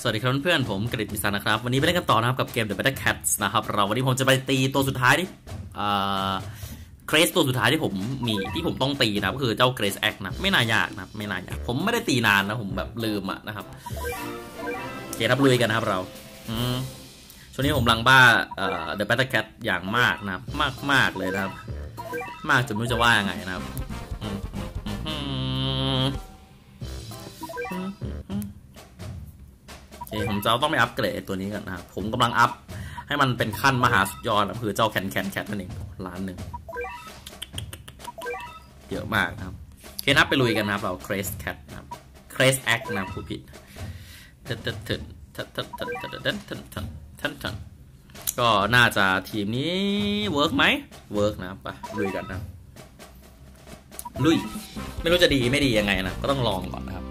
สวัสดีครับเพื่อนๆผมกฤษมิสันนะครับวันนี้ไปเล่นกันต่อนะครับกับเกม The Battle Cats นะครับเราวันนี้ผมจะไปตีตัวสุดท้ายที่เกรซตัวสุดท้ายที่ผมมีที่ผมต้องตีนะก็คือเจ้าเกรซแอคนะไม่น่ายากนะไม่น่ายากผมไม่ได้ตีนานนะผมแบบลืมอะนะครับโอเคครับลุยกันนะครับเราช่วงนี้ผมลังบ้าThe Battle Cats อย่างมากนะมากๆเลยนะครับมากจนไม่รู้จะว่ายังไงนะครับผมจะต้องไปอัปเกรดตัวนี้ก่อนนะครับผมกำลังอัพให้มันเป็นขั้นมหาสุดยอดนะคือเจ้าแคนนั่นเอง1,000,000เยอะมากนะครับเคนับไปลุยกันนะครับเราเครสแคทนะครับเครสแอคนะผู้ผิดก็น่าจะทีมนี้เวิร์กไหมเวิร์กนะไปลุยกันนะลุยไม่รู้จะดีไม่ดียังไงนะก็ต้องลองก่อนนะครับ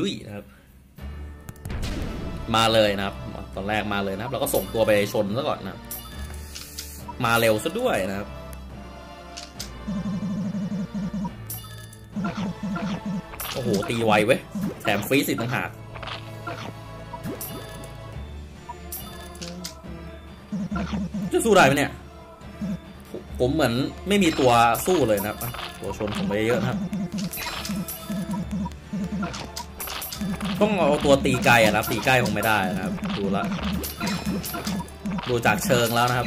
ลุยนะครับมาเลยนะครับตอนแรกมาเลยนะครับเราก็ส่งตัวไปชนซะก่อนนะมาเร็วซะด้วยนะครับโอ้โหตีไวเว้ยแถมฟรีสิต่างหากจะสู้ได้ไหมเนี่ยผมเหมือนไม่มีตัวสู้เลยนะครับตัวชนผมไปเยอะนะครับต้องเอาตัวตีไกลนะครับตีใกล้คงไม่ได้นะครับดูละดูจากเชิงแล้วนะครับ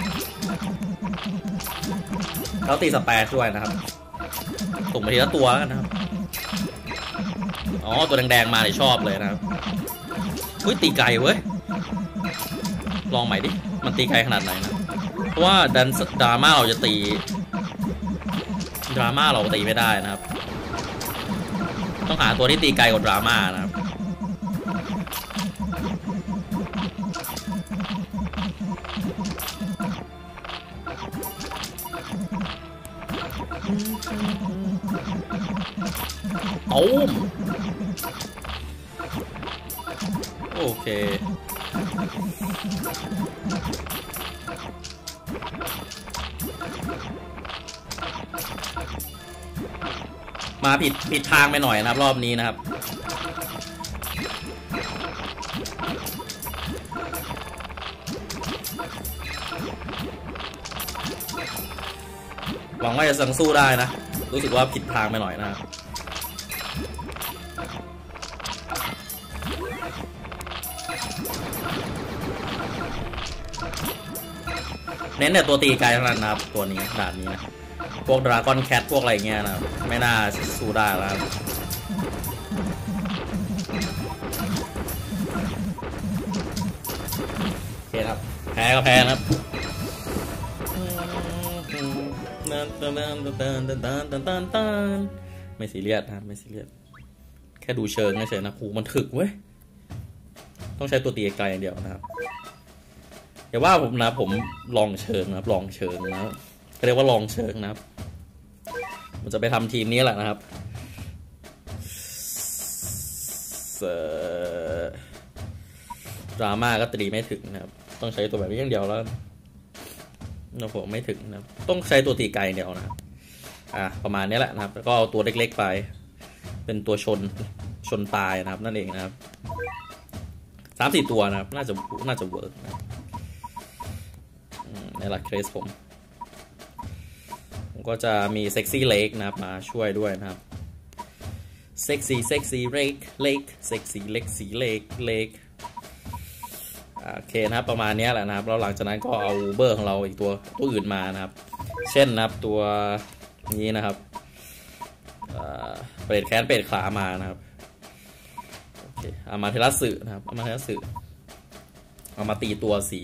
แล้วตีสแปรด้วยนะครับส่งไปทีละตัวกันนะครับอ๋อตัวแดงๆมาเลยชอบเลยนะครับอุ้ยตีไกลเว้ยลองใหม่ดิมันตีไกลขนาดไหนนะเพราะว่าดันดราม่าเราจะตีดราม่าเราตีไม่ได้นะครับต้องหาตัวที่ตีไกลกว่าดราม่านะครับโอเคมาผิดทางไปหน่อยนะครับรอบนี้นะครับหวังว่าจะสังสู้ได้นะรู้สึกว่าผิดทางไปหน่อยนะครับเน้นแต่ตัวตีไกลเท่านั้นนะครับตัวนี้ด่านนี้นะพวกดราก้อนแคทพวกอะไรเงี้ยนะไม่น่าสู้ได้แล้วโอเคครับแพ้ก็แพ้นะครับไม่ซีเรียสนะไม่ซีเรียสแค่ดูเชิงเฉยๆนะครูมันถึกเว้ยต้องใช้ตัวตีไกลอย่างเดียวนะครับอย่าว่าผมนะผมลองเชิงนะลองเชิงนะเรียกว่าลองเชิงนะผมจะไปทำทีมนี้แหละนะครับดราม่าก็ตีไม่ถึงนะครับต้องใช้ตัวแบบนี้อย่างเดียวแล้วนะผมไม่ถึงนะต้องใช้ตัวตีไกลเดียวนะประมาณนี้แหละนะครับแล้วก็เอาตัวเล็กๆไปเป็นตัวชนตายนะครับนั่นเองนะครับ3-4ตัวนะครับน่าจะเวิร์กนะในหลักเคสผมก็จะมีเซ็กซี่เลกนะครับมาช่วยด้วยนะครับเซ็กซี่เลกเซ็กซี่เล็กสีเลกโอเคนะครับประมาณนี้แหละนะครับแล้วหลังจากนั้นก็เอาเบอร์ของเราอีกตัวอื่นมานะครับเช่นนะครับตัวนี้นะครับเปรตแค้นเปรตขามานะครับโอเคเอามาเทลัสสึนะครับเอามาเทลัสสึเอามาตีตัวสี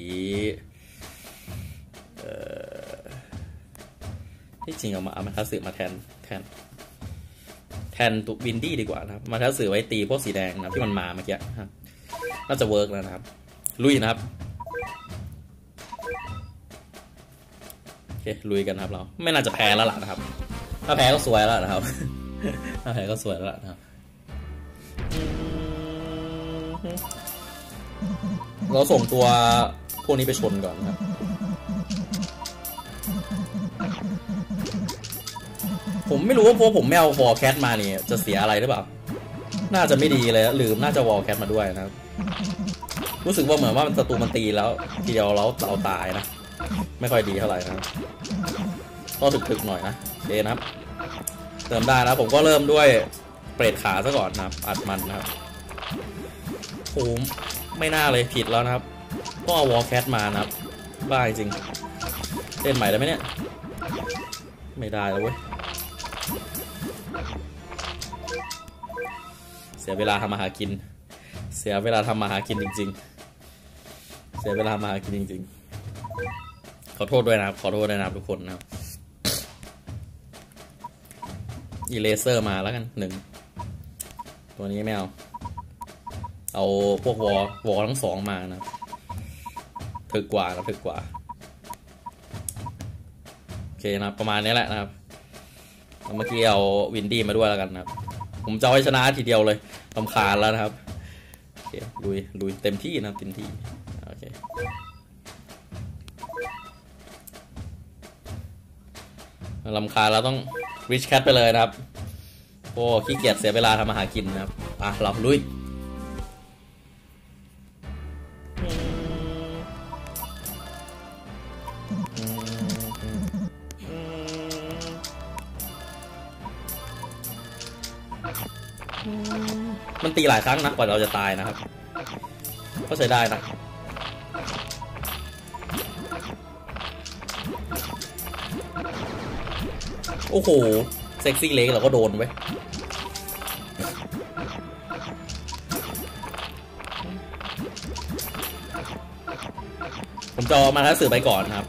ที่จริงเอามาทัศน์มาแทนตัววินดี้ดีกว่านะครับมาทัศน์ไว้ตีพวกสีแดงนะที่มันมาเมื่อกี้น่าจะเวิร์กแล้วนะครับลุยนะครับโอเคลุยกันครับเราไม่น่าจะแพ้แล้วล่ะนะครับถ้าแพ้ก็สวยแล้วนะครับถ้าแพ้ก็สวยแล้วล่ะนะครับเราส่งตัวพวกนี้ไปชนก่อนนะครับผมไม่รู้ว่าพวกผมไม่เอาฟอร์แคทมาเนี่ยจะเสียอะไรหรือเปล่า น่าจะไม่ดีเลยลืมน่าจะวอลแคทมาด้วยนะรู้สึกว่าเหมือนว่ามันศัตรูมันตีแล้วทีเดียวแล้วเราตายนะไม่ค่อยดีเท่าไหร่นะก็ถึกๆหน่อยนะเดนะครับเติมได้นะผมก็เริ่มด้วยเปรตขาซะก่อนนะครับอัดมันนะครับโอ้ไม่น่าเลยผิดแล้วนะครับต้องเอาวอลแคทมานะครับบ้าจริงเล่นใหม่ได้ไหมเนี่ยไม่ได้แล้วเว้ยเสียเวลาทำมาหากินเสียเวลาทำมาหากินจริงๆเสียเวลามาหากินจริงๆขอโทษด้วยนะครับขอโทษด้วยนะครับทุกคนนะครับอีเลเซอร์มาแล้วกันหนึ่งตัวนี้ไม่เอาเอาพวกวอทั้งสองมานะถึกกว่านะถึกกว่าโอเคนะประมาณนี้แหละนะครับเมื่อกี้เอาวินดี้มาด้วยแล้วกันนะครับผมจะให้ชนะทีเดียวเลยรำคาญแล้วนะครับโอเคลุยเต็มที่นะเต็มที่โอเครำคาญแล้วต้องวิชแคทไปเลยนะครับโอ้ขี้เกียจเสียเวลาทำอาหารกินนะครับอ่ะหลับลุยมันตีหลายครั้งนะกว่าเราจะตายนะครับก็ใช้ได้นะโอ้โหเซ็กซี่เล็กเราก็โดนไว้ผมจะมาทัศน์สื่อไปก่อนครับ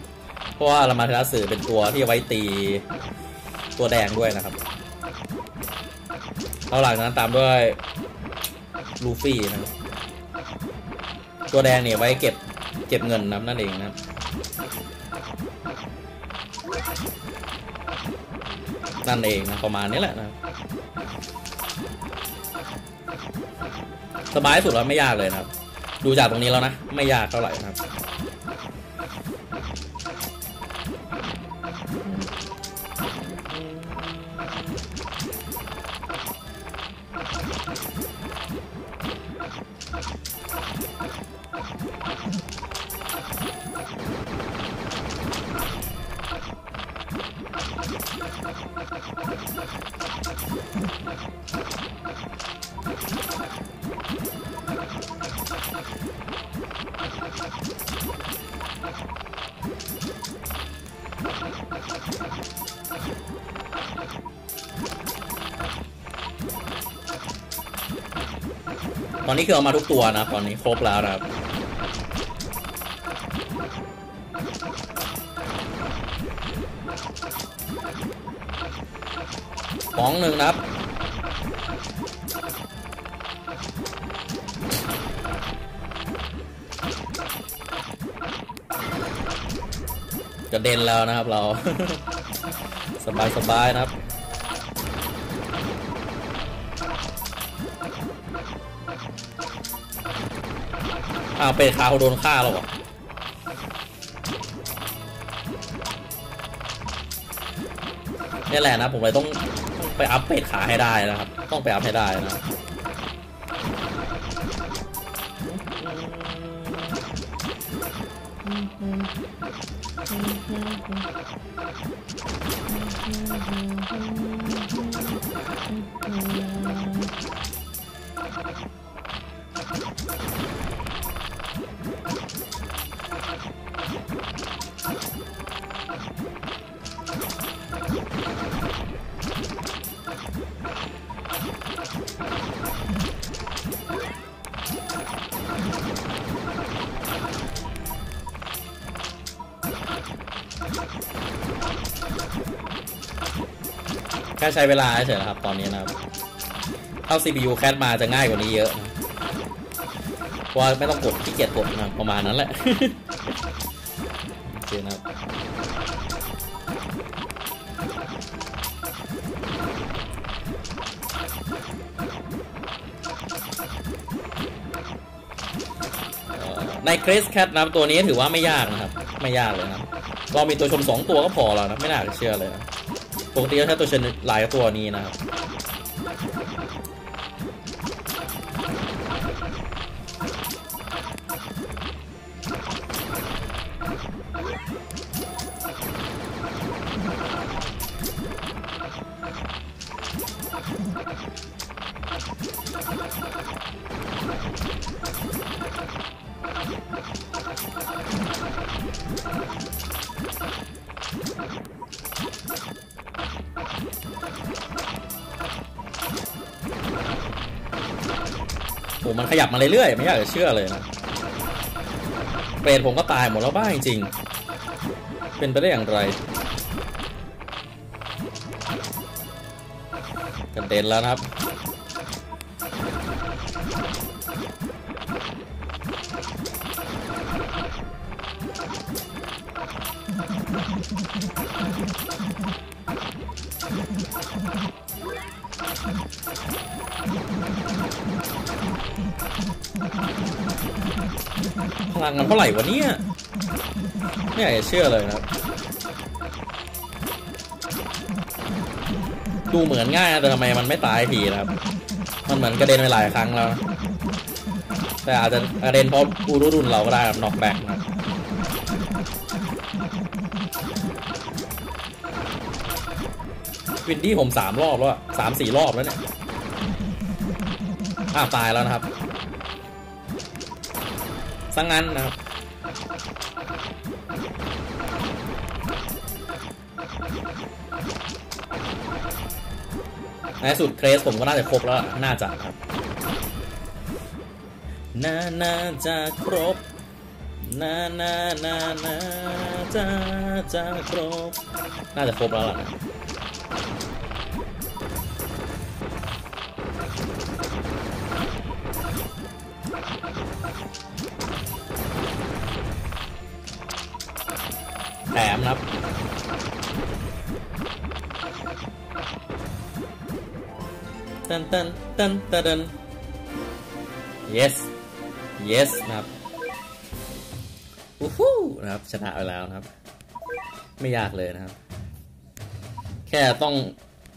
เพราะว่าเรามาทัศน์สื่อเป็นตัวที่ไว้ตีตัวแดงด้วยนะครับแล้วหลังนั้นตามด้วยลูฟี่นะครับตัวแดงเนี่ยไว้เก็บเงินนั่นเองนะครับนั่นเองนะประมาณนี้แหละนะสบายสุดแล้วไม่ยากเลยนะครับดูจากตรงนี้แล้วนะไม่ยากเท่าไหร่นะครับตอนนี้คือเอามาทุกตัวนะตอนนี้ครบแล้วนะครับของหนึ่งนะครับจะเด่นแล้วนะครับเรา สบายนะครับอ้าวเป็ดขาวโดนฆ่าแล้วเหรอนี่แหละนะผมเลยต้องไปอัพเป็ดขาให้ได้นะครับต้องไปอัพให้ได้นะแค่ใช้เวลาเฉยนะครับตอนนี้นะครับเข้า CPU แคสมาจะง่ายกว่านี้เยอะเพราะไม่ต้องกดขี้เกียจกดนะประมาณนั้นแหละโอเคนะครับในคริสแคทนะครับตัวนี้ถือว่าไม่ยากนะครับไม่ยากเลยนะเรามีตัวชม2ตัวก็พอแล้วนะไม่น่าเชื่อเลยนะปกติถ้าตัวชนหลายตัวนี้นะครับ โอ้มันขยับมาเรื่อยๆไม่อยากจะเชื่อเลยนะเปรตผมก็ตายหมดแล้วบ้าจริงๆเป็นไปได้อย่างไรกระเด็นแล้วนะครับพลังมันเท่าไหร่วะเนี่ยไม่อยากจะเชื่อเลยนะดูเหมือนง่ายแต่ทำไมมันไม่ตายทีนะครับมันเหมือนกระเด็นไปหลายครั้งแล้วแต่อาจจะกระเด็นเพราะผู้รุ่นเราก็ได้แบบน็อกแบ็กนะวินดี้ผม3รอบแล้ว3-4รอบแล้วเนี่ยตายแล้วนะครับซะงั้นนะครับในสุดเครสผมก็น่าจะครบแล้วน่าจะครับน่าจะครบน่าจะครบน่าจะครบแล้วล่ะแถมนะครับตัน yes yes นะครับฮู้นะครับชนะไปแล้วนะครับไม่ยากเลยนะครับแค่ต้อง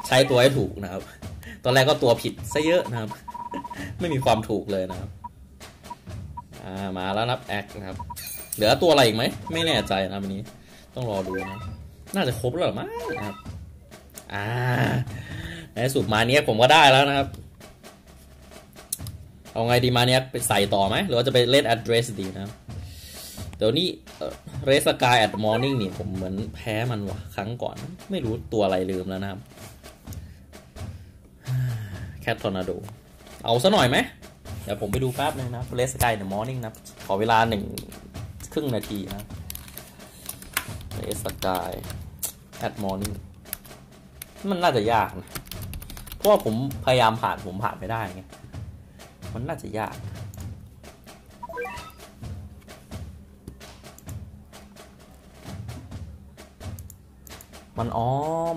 ใช้ตัวให้ถูกนะครับตอนแรกก็ตัวผิดซะเยอะนะครับไม่มีความถูกเลยนะครับมาแล้วนับแอคนะครับเหลือตัวอะไรอีกไหมไม่แน่ใจนะวันนี้ต้องรอดูนะน่าจะครบแล้วมั้งนะครับในสุดมาเนี้ยผมก็ได้แล้วนะครับเอาไงดีมาเนี้ยไปใส่ต่อไหมหรือว่าจะไปเล่น address ดีนะเดี๋ยวนี้เรสกาย at morning นี่ผมเหมือนแพ้มันวะครั้งก่อนไม่รู้ตัวอะไรลืมแล้วนะครับแคททอร์นาโดเอาซะหน่อยไหมเดี๋ยวผมไปดูแป๊บนึงนะเรสกาย at morning นะขอเวลา1 ครึ่งนาทีนะเรสกาย at morning มันน่าจะยากนะเพราะว่าผมพยายามผ่านผมผ่านไม่ได้ไงมันน่าจะยากมัน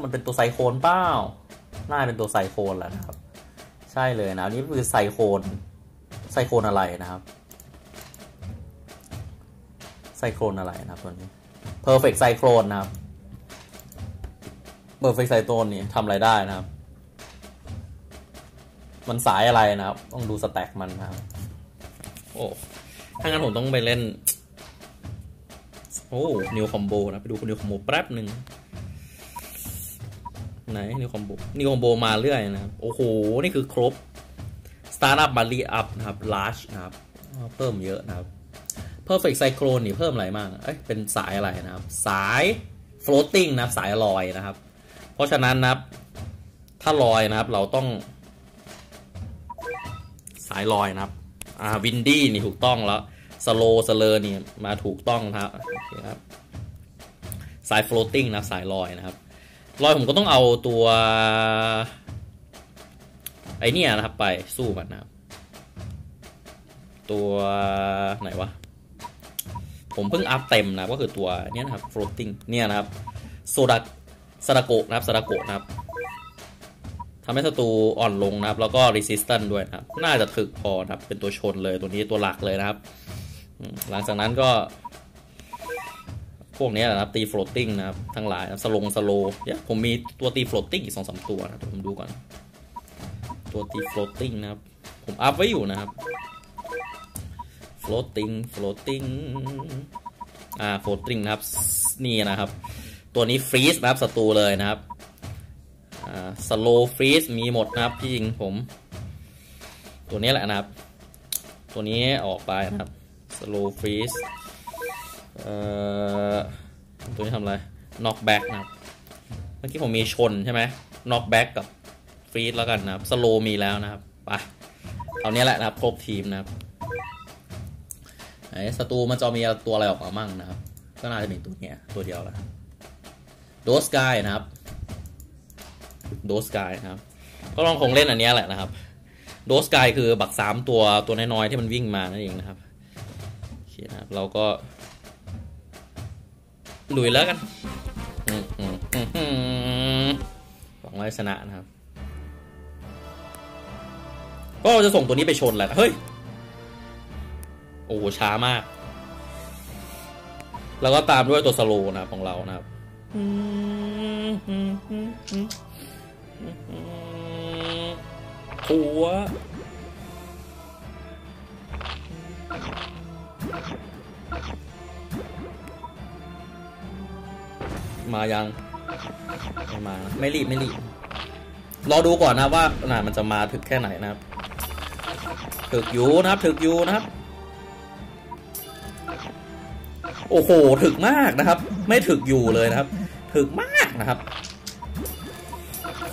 มันเป็นตัวไซโคลนเปล่าน่าเป็นตัวไซโคลนแหละนะครับใช่เลยนะนี่คือไซโคลนอะไรนะครับไซโคลนอะไรนะครับตัวนี้ perfect ไซโคลนนะครับ perfect ไซโคลนนี่ทำอะไรได้นะครับมันสายอะไรนะครับต้องดูสแต็กมันนะครับโอ้ถ้างั้นผมต้องไปเล่นนิวคอมโบนะไปดูนิวคอมโบแป๊บหนึ่งไหนนิวคอมโบมาเรื่อยนะครับโอ้โหนี่คือครบ startup barley up นะครับ large นะครับเพิ่มเยอะนะครับ perfect cyclone นี่เพิ่มอะไรมากเอ้ยเป็นสายอะไรนะครับสาย floating นะครับสายลอยนะครับเพราะฉะนั้นนะครับถ้าลอยนะครับเราต้องสายลอยนะครับวินดี้นี่ถูกต้องแล้วสโลว์สเลอร์นี่มาถูกต้องครับโอเคครับสาย floating นะครับสายลอยนะครับลอยผมก็ต้องเอาตัวไอเนี่ยนะครับไปสู้มันนะครับตัวไหนวะผมเพิ่งอัพเต็มนะก็คือตัวเนี้ยนะครับ floating เนี่ยนะครับโซดาซาดาโกะนะครับซาดาโกะนะครับทำให้ศัตรูอ่อนลงนะครับแล้วก็ resistance ด้วยนะครับน่าจะถึกพอนะครับเป็นตัวชนเลยตัวนี้ตัวหลักเลยนะครับหลังจากนั้นก็พวกนี้นะครับตี floating นะครับทั้งหลายสลงสโลผมมีตัวตี floating อีก 2-3 ตัวนะผมดูก่อนตัวตี floating นะครับผมอัพไว้อยู่นะครับ floating floating นะครับนี่นะครับตัวนี้ freeze นะครับศัตรูเลยนะครับslow freeze มีหมดนะครับพี่ยิงผมตัวนี้แหละนะครับตัวนี้ออกไปนะครับ slow freezeตัวนี้ทำอะไร knock back นะครับเมื่อกี้ผมมีชนใช่ไหม knock back กับ freeze แล้วกันนะครับ slow มีแล้วนะครับไป เอาเนี้ยแหละนะครับครบทีมนะครับไอ้ศัตรูมันจะมีตัวอะไรออกมามั่งนะครับก็น่าจะเป็นตัวเนี้ยตัวเดียวละโดสกายนะครับโดสกายนะครับก็ลองคงเล่นอันเนี้ยแหละนะครับโดสกายคือบัก3ตัวน้อยๆที่มันวิ่งมานั่นเองนะครับโอเคนะครับเราก็ลุยแล้วกันหวังว่าชนะนะครับก็จะส่งตัวนี้ไปชนแหละเฮ้ยโอ้ช้ามากแล้วก็ตามด้วยตัวสโลนะของเรานะครับหัวมายังไม่มานะไม่รีบรอดูก่อนนะว่าหน่ามันจะมาถึงแค่ไหนนะครับถึกอยู่นะครับโอ้โหถึกมากนะครับไม่ถึกอยู่เลยนะครับถึกมากนะครับ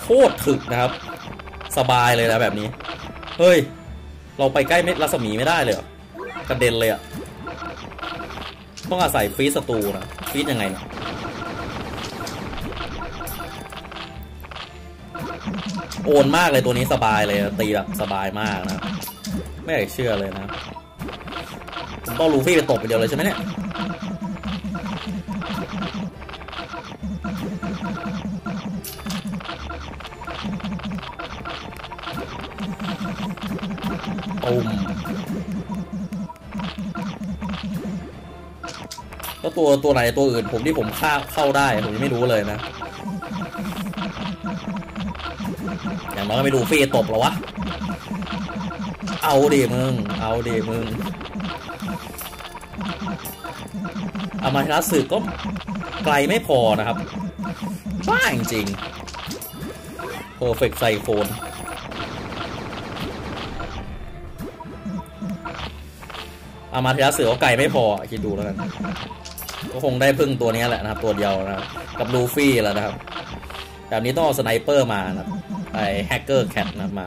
โคตรถึกนะครับสบายเลยนะแบบนี้เฮ้ยเราไปใกล้เม็ดรัศมีไม่ได้เลยกระเด็นเลยอ่ะต้องอาศัยฟีดศัตรูนะฟีดยังไงนะโอนมากเลยตัวนี้สบายเลยตีแบบสบายมากนะไม่อยากเชื่อเลยนะผมต้องลูฟี่ไปตบไปเดียวเลยใช่ไหมเนี่ยก็ตัวไหนตัวอื่นผมที่ผมฆ่าเข้าได้ผมยังไม่รู้เลยนะอย่างน้อยก็ไม่ดูฟรีตบหรอวะเอาดิมึงอามาชนะสึกก็ไกลไม่พอนะครับบ้าจริงเพอร์เฟกต์ไซโฟนอามาเทระเสือก็ไก่ไม่พอคิดดูแล้วกันก็คงได้พึ่งตัวนี้แหละนะครับตัวเดียวนะครับกับลูฟี่แล้วนะครับแบบนี้ต้องเอาสไนเปอร์มานะครับไอแฮกเกอร์แคทนะมา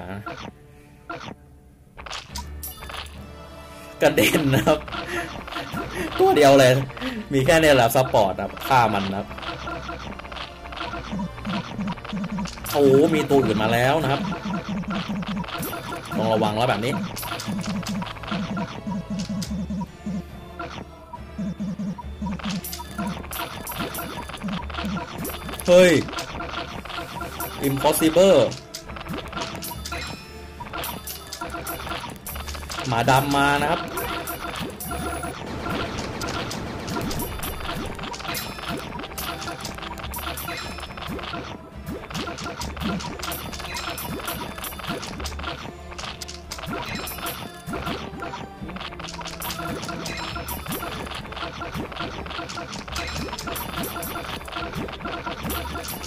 กระเด็นนะครับตัวเดียวเลยมีแค่นี้แหละซัพพอร์ตนะครับฆ่ามันนะครับโอ้มีตัวอื่นมาแล้วนะครับต้องระวังแล้วแบบนี้เฮ้ย impossible หมาดำมานะครับ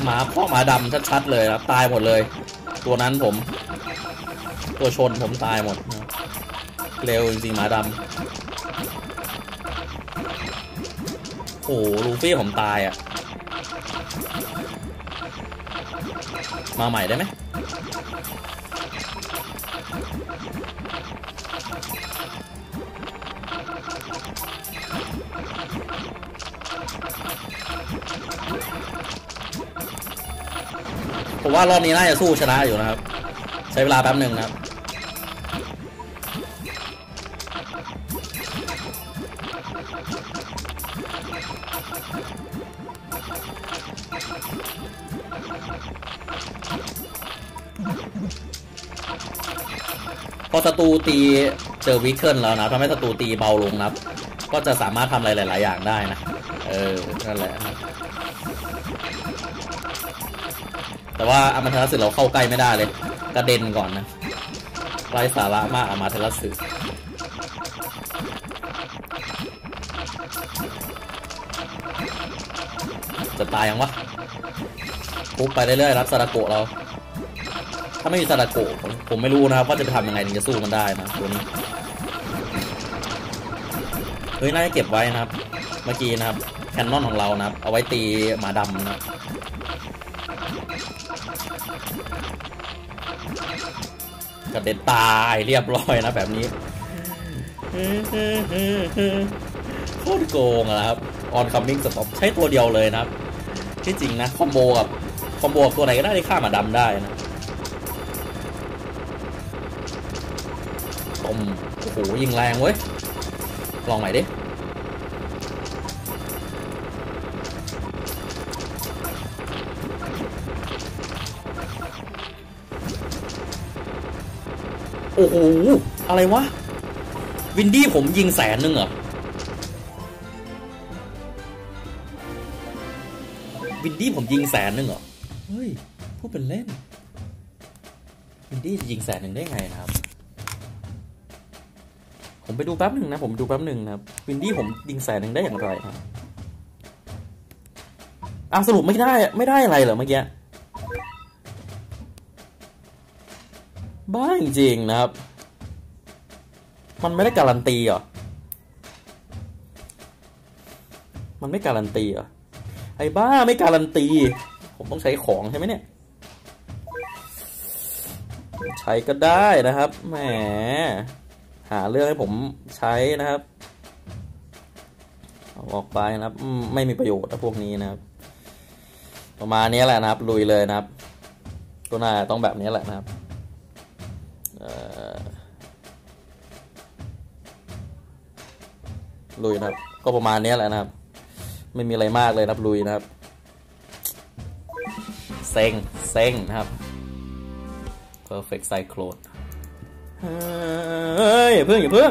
หมาพ่อหมาดำชัดๆเลยครับตายหมดเลยตัวนั้นผมตัวชนผมตายหมดเร็วจริงๆหมาดำโอ้ลูฟี่ผมตายอ่ะมาใหม่ได้ไหมผมว่ารอบนี้น่าจะสู้ชนะอยู่นะครับใช้เวลาแป๊บหนึ่งนะครับพอศัตรูตีเจอวิกเกิลแล้วนะทำให้ศัตรูตีเบาลงนะครับก็จะสามารถทำอะไรหลายๆอย่างได้นะนั่นแหละแต่ว่าอามาเทรัสึเราเข้าใกล้ไม่ได้เลยกระเด็นก่อนนะไร้สาระมากอามาเทรัสึจะตายยังวะปุ๊บไปเรื่อยๆรับซาดาโกะเราถ้าไม่มีซาดาโกะผมไม่รู้นะครับว่าจะไปทำยังไงถึงจะสู้มันได้นะตัวนี้เฮ้ยน่าจะเก็บไว้นะครับเมื่อกี้นะครับแคนนอนของเรานะครับเอาไว้ตีหมาดำนะครับ กระเด็นตายเรียบร้อยนะแบบนี้โคตรโกงอะครับออนคัมมิ่งสต็อปใช้ตัวเดียวเลยนะครับที่จริงนะคอมโบกับตัวไหนก็ได้ที่ฆ่าหมาดำได้นะตมโอ้โหยิงแรงเว้ยลองใหม่ดิโอ้โหอะไรวะวินดี้ผมยิง100,000เหรอวินดี้ผมยิง100,000เหรอเฮ้ยพูดเป็นเล่นวินดี้จะยิง100,000ได้ไงนะครับผมไปดูแป๊บหนึ่งนะผมดูแป๊บหนึ่งนะครับวินดี้ผมยิง100,000ได้อย่างไรครับอ้าวสรุปไม่ได้อะไรเหรอเมื่อกี้บ้าจริงนะครับมันไม่ได้การันตีเหรอมันไม่การันตีเหรอไอ้บ้าไม่การันตีผมต้องใช้ของใช่ไหมเนี่ยใช้ก็ได้นะครับแหมหาเรื่องให้ผมใช้นะครับเอาออกไปนะครับไม่มีประโยชน์นะพวกนี้นะครับประมาณนี้แหละนะครับลุยเลยนะครับตัวหน้าต้องแบบนี้แหละนะครับลุยนะครับก็ประมาณนี้แหละนะครับไม่มีอะไรมากเลยนะครับลุยนะครับเซ็งนะครับ perfect cyclone อย่าเพิ่งมา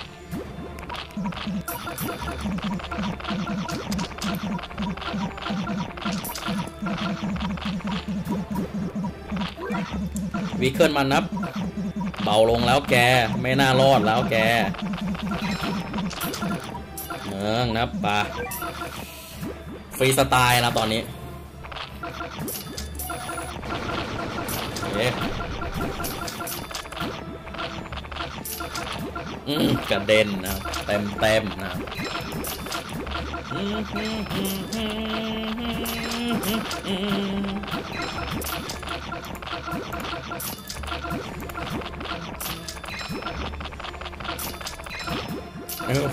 วีเคิลมันนับเบาลงแล้วแกไม่น่ารอดแล้วแกเนืองนับปะฟรีสไตล์นะตอนนี้กระเด็นนะเต็มนะ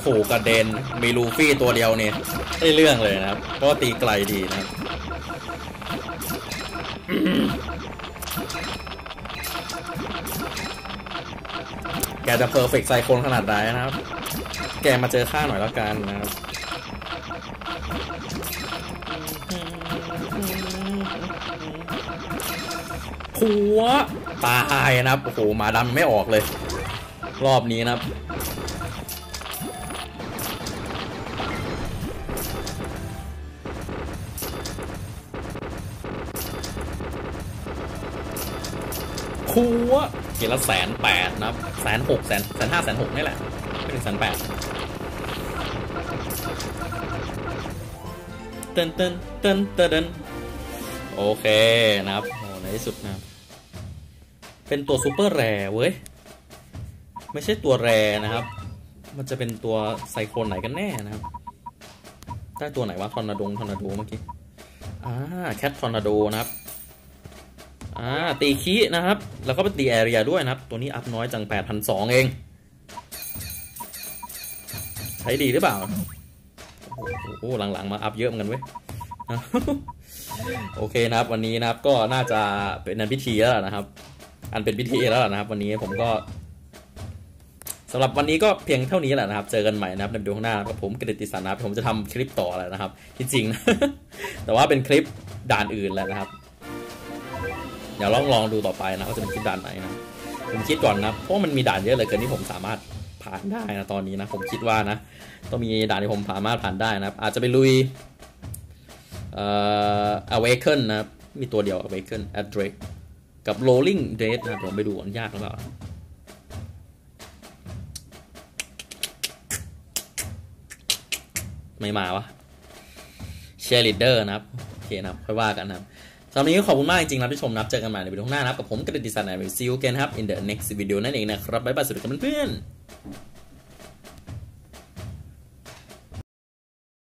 ขู่กระเด็นมีลูฟี่ตัวเดียวเนี่ยได้เรื่องเลยนะครับเพราะตีไกลดีนะแกจะเพอร์เฟกต์ไซโคลขนาดไหนนะครับแกมาเจอข้าหน่อยแล้วกันนะครับหัวตายนะครับโอ้โหหมาดำไม่ออกเลยรอบนี้นะครับหัวเกล้า180,000นะครับ160,000150,000 160,000นี่แหละไม่ถึง180,000เต้นโอเคนะครับโอ้ในที่สุดนะครับเป็นตัวซูเปอร์แรร์เว้ยไม่ใช่ตัวแรร์นะครับมันจะเป็นตัวไซโคลไหนกันแน่นะครับได้ตัวไหนวะทอร์นาโดเมื่อกี้แคททอร์นาโดนะครับตีคีนะครับแล้วก็ไปตีแอเรียด้วยนะครับตัวนี้อัพน้อยจัง 8,200 เองใช้ดีหรือเปล่าโอ้หลังๆมาอัพเยอะเหมือนกันเว้ยโอเคนะครับวันนี้นะครับก็น่าจะเป็นอันพิธีแล้วนะครับอันเป็นพิธีแล้วนะครับวันนี้ผมก็สำหรับวันนี้ก็เพียงเท่านี้แหละนะครับเจอกันใหม่นะครับในวิดีโอข้างหน้ากับผมกฤติศักดิ์นะครับผมจะทำคลิปต่อแหละนะครับที่จริงนะแต่ว่าเป็นคลิปด่านอื่นแหละนะครับเดี๋ยวลองดูต่อไปนะว่าจะเป็นคลิปด่านไหนนะผมคิดก่อนนะเพราะมันมีด่านเยอะเลยเกินที่ผมสามารถผ่านได้นะตอนนี้นะผมคิดว่านะต้องมีด่านที่ผมสามารถผ่านได้นะครับอาจจะไปลุย Awaken นะครับมีตัวเดียว Awaken Address กับ Rolling Dead นะผมไปดูมันยากหรือเปล่าไม่มาวะ Cheerleader นะครับโอเคนะครับค่อยว่ากันนะครับสำหรับวันนี้ขอบคุณมากจริงๆนะที่ชมนะครับเจอกันใหม่ในวิดีโอหน้านะครับกับผมกฤษฎิศาสตร์นายวิวซิลเกนครับ in the next video นั่นเองนะครับบ๊ายบายสวัสดีครับเพื่อนๆ